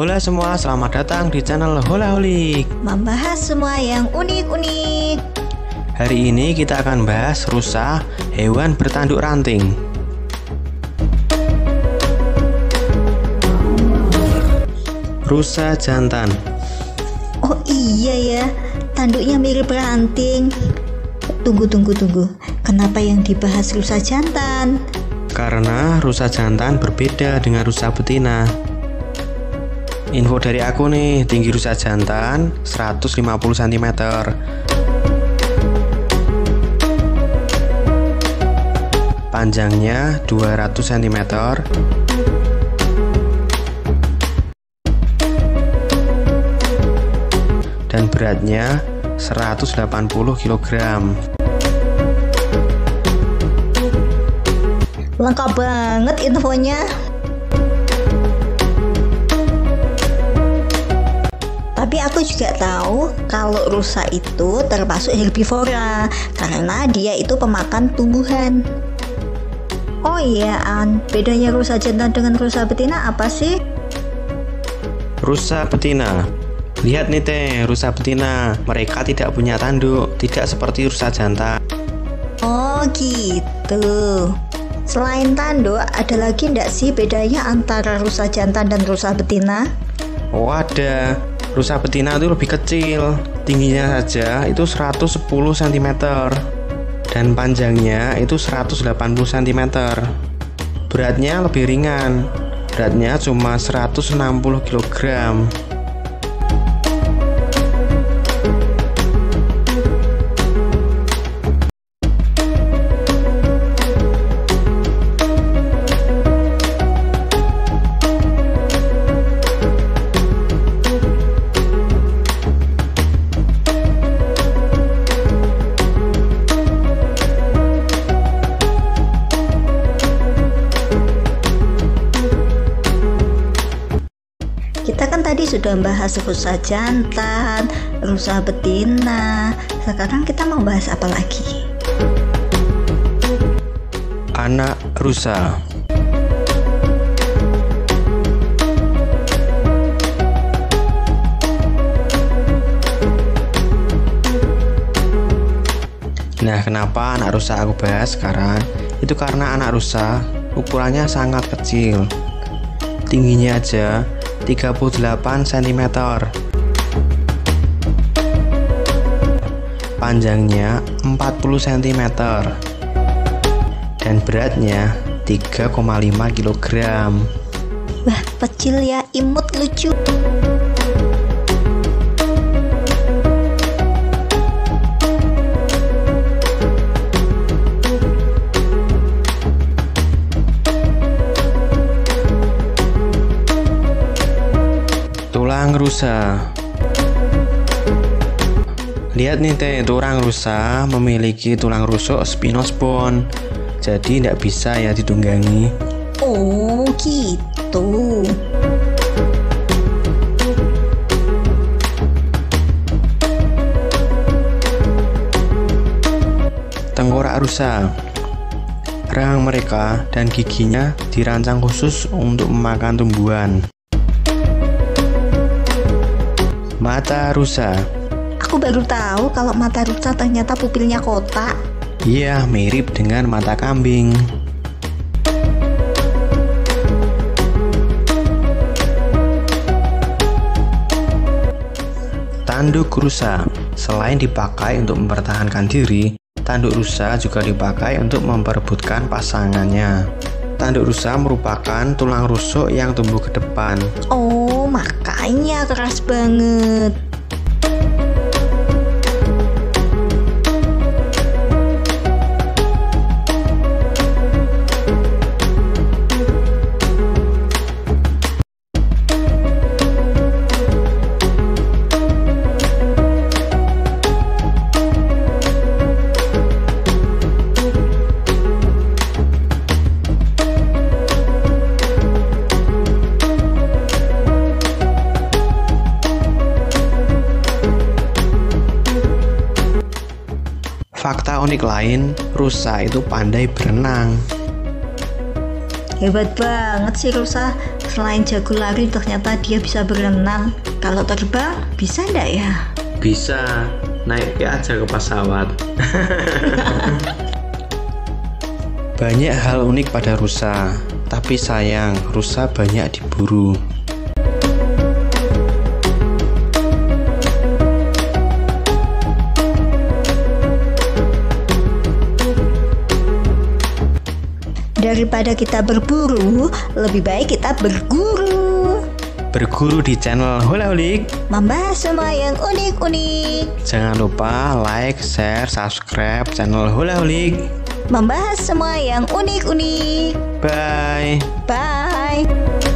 Hola semua, selamat datang di channel Holaholic, membahas semua yang unik-unik. Hari ini kita akan bahas rusa, hewan bertanduk ranting. Rusa jantan. Oh iya ya, tanduknya mirip ranting. Tunggu, kenapa yang dibahas rusa jantan? Karena rusa jantan berbeda dengan rusa betina. Info dari aku nih, tinggi rusa jantan 150 cm. Panjangnya 200 cm. Dan beratnya 180 kg. Lengkap banget infonya. Tapi aku juga tahu kalau rusa itu termasuk herbivora karena dia itu pemakan tumbuhan. Oh iya An, bedanya rusa jantan dengan rusa betina apa sih? Rusa betina. Lihat nih Teh, rusa betina. Mereka tidak punya tanduk, tidak seperti rusa jantan. Oh gitu. Selain tanduk, ada lagi ndak sih bedanya antara rusa jantan dan rusa betina? Oh ada. Rusa betina itu lebih kecil, tingginya saja itu 110 cm dan panjangnya itu 180 cm. Beratnya lebih ringan, beratnya cuma 160 kg. Kita kan tadi sudah membahas rusa jantan, rusa betina. Sekarang kita mau bahas apa lagi? Anak rusa. Nah, kenapa anak rusa aku bahas sekarang? Itu karena anak rusa ukurannya sangat kecil. Tingginya aja 38 cm. Panjangnya 40 cm. Dan beratnya 3,5 kg. Wah, kecil ya, imut lucu. Tulang rusa. Lihat nih Teh, tulang rusa memiliki tulang rusuk spinos bone. Jadi tidak bisa ya ditunggangi. Oh gitu. Tengkorak rusa. Rahang mereka dan giginya dirancang khusus untuk memakan tumbuhan. Mata rusa. Aku baru tahu kalau mata rusa ternyata pupilnya kotak. Iya, mirip dengan mata kambing. Tanduk rusa. Selain dipakai untuk mempertahankan diri, tanduk rusa juga dipakai untuk memperebutkan pasangannya. Tanduk rusa merupakan tulang rusuk yang tumbuh ke depan. Oh, makanya keras banget. Fakta unik lain, rusa itu pandai berenang. Hebat banget sih Rosa, selain jago lari ternyata dia bisa berenang. Kalau terbang, bisa ndak ya? Bisa, naik aja ke pesawat. Banyak hal unik pada rusa, tapi sayang rusa banyak diburu. Daripada kita berburu, lebih baik kita berguru. Berguru di channel Holaholic, membahas semua yang unik-unik. Jangan lupa like, share, subscribe channel Holaholic, membahas semua yang unik-unik. Bye. Bye.